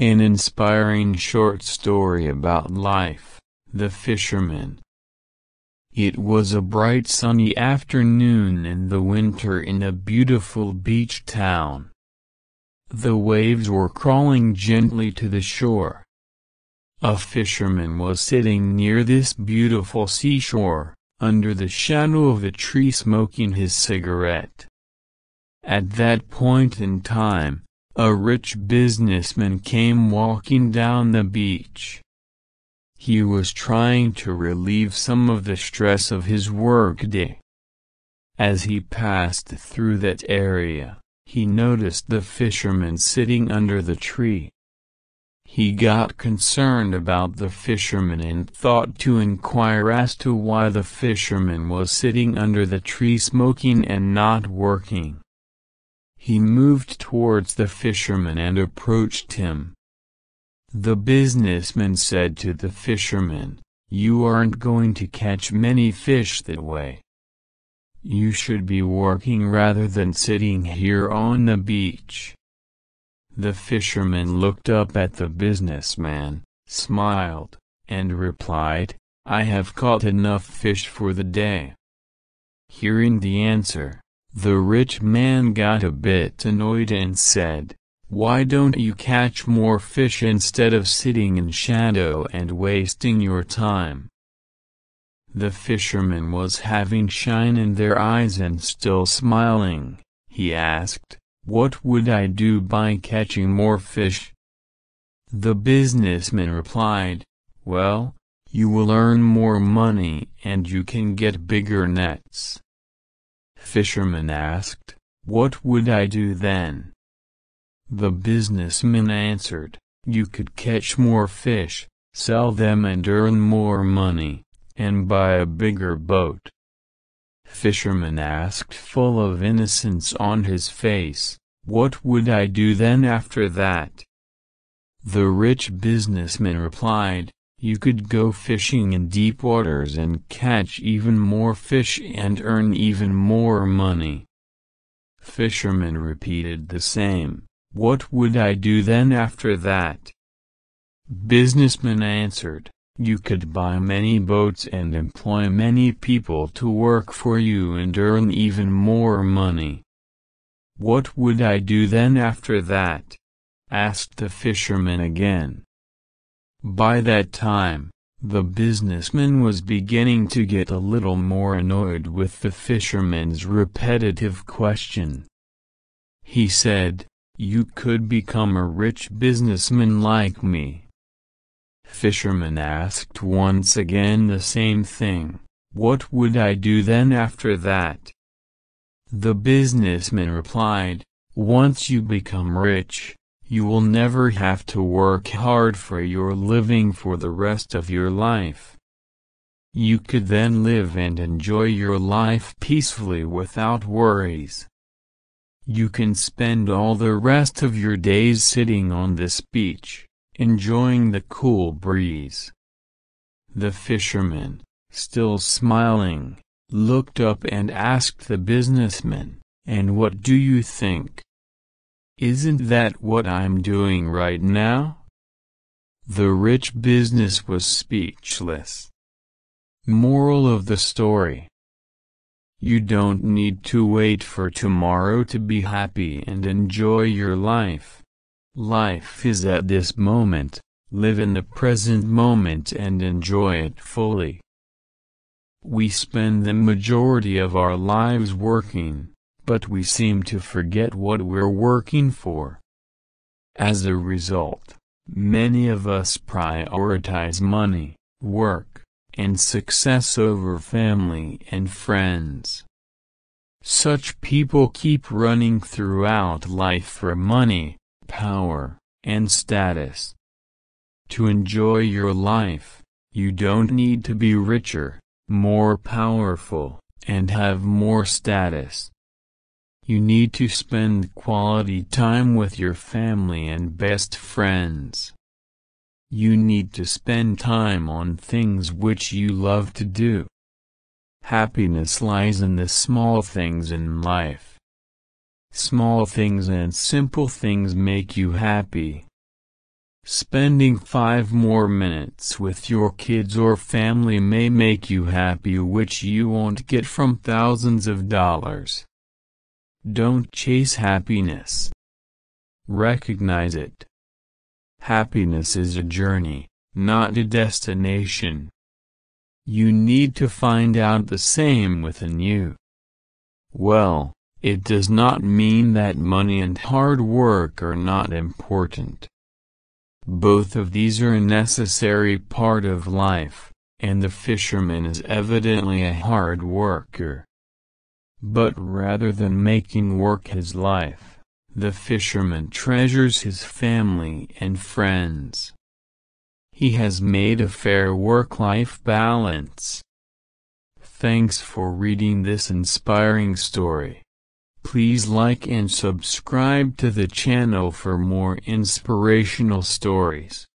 An inspiring short story about life, The Fisherman. It was a bright sunny afternoon in the winter in a beautiful beach town. The waves were crawling gently to the shore. A fisherman was sitting near this beautiful seashore, under the shadow of a tree smoking his cigarette. At that point in time, a rich businessman came walking down the beach. He was trying to relieve some of the stress of his workday. As he passed through that area, he noticed the fisherman sitting under the tree. He got concerned about the fisherman and thought to inquire as to why the fisherman was sitting under the tree smoking and not working. He moved towards the fisherman and approached him. The businessman said to the fisherman, "You aren't going to catch many fish that way. You should be working rather than sitting here on the beach." The fisherman looked up at the businessman, smiled, and replied, "I have caught enough fish for the day." Hearing the answer, the rich man got a bit annoyed and said, "Why don't you catch more fish instead of sitting in shadow and wasting your time?" The fisherman was having shine in their eyes and still smiling. He asked, "What would I do by catching more fish?" The businessman replied, "Well, you will earn more money and you can get bigger nets." Fisherman asked, "What would I do then?" The businessman answered, "You could catch more fish, sell them and earn more money, and buy a bigger boat." Fisherman asked, full of innocence on his face, "What would I do then after that?" The rich businessman replied, "You could go fishing in deep waters and catch even more fish and earn even more money." Fisherman repeated the same, "What would I do then after that?" Businessman answered, "You could buy many boats and employ many people to work for you and earn even more money." "What would I do then after that?" asked the fisherman again. By that time, the businessman was beginning to get a little more annoyed with the fisherman's repetitive question. He said, "You could become a rich businessman like me." Fisherman asked once again the same thing, "What would I do then after that?" The businessman replied, "Once you become rich, you will never have to work hard for your living for the rest of your life. You could then live and enjoy your life peacefully without worries. You can spend all the rest of your days sitting on this beach, enjoying the cool breeze." The fisherman, still smiling, looked up and asked the businessman, "And what do you think? Isn't that what I'm doing right now?" The rich business was speechless. Moral of the story: you don't need to wait for tomorrow to be happy and enjoy your life. Life is at this moment. Live in the present moment and enjoy it fully. We spend the majority of our lives working, but we seem to forget what we're working for. As a result, many of us prioritize money, work, and success over family and friends. Such people keep running throughout life for money, power, and status. To enjoy your life, you don't need to be richer, more powerful, and have more status. You need to spend quality time with your family and best friends. You need to spend time on things which you love to do. Happiness lies in the small things in life. Small things and simple things make you happy. Spending 5 more minutes with your kids or family may make you happy, which you won't get from thousands of dollars. Don't chase happiness. Recognize it. Happiness is a journey, not a destination. You need to find out the same within you. Well, it does not mean that money and hard work are not important. Both of these are a necessary part of life, and the fisherman is evidently a hard worker. But rather than making work his life, the fisherman treasures his family and friends. He has made a fair work-life balance. Thanks for reading this inspiring story. Please like and subscribe to the channel for more inspirational stories.